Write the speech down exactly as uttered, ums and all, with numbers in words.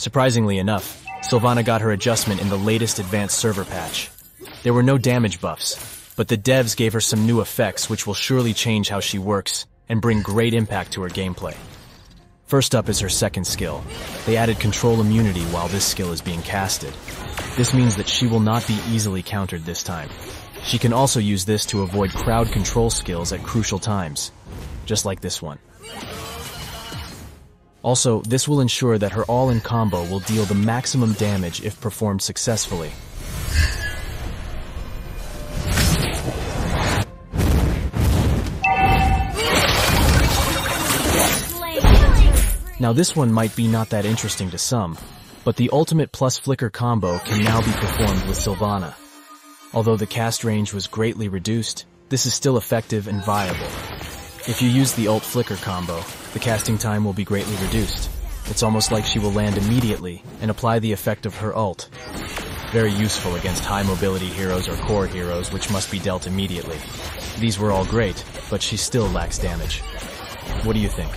Surprisingly enough, Silvanna got her adjustment in the latest advanced server patch. There were no damage buffs, but the devs gave her some new effects which will surely change how she works and bring great impact to her gameplay. First up is her second skill. They added control immunity while this skill is being casted. This means that she will not be easily countered this time. She can also use this to avoid crowd control skills at crucial times, just like this one. Also, this will ensure that her all-in combo will deal the maximum damage if performed successfully. Now this one might be not that interesting to some, but the ultimate plus flicker combo can now be performed with Silvanna. Although the cast range was greatly reduced, this is still effective and viable. If you use the ult-flicker combo, the casting time will be greatly reduced. It's almost like she will land immediately and apply the effect of her ult. Very useful against high mobility heroes or core heroes which must be dealt immediately. These were all great, but she still lacks damage. What do you think?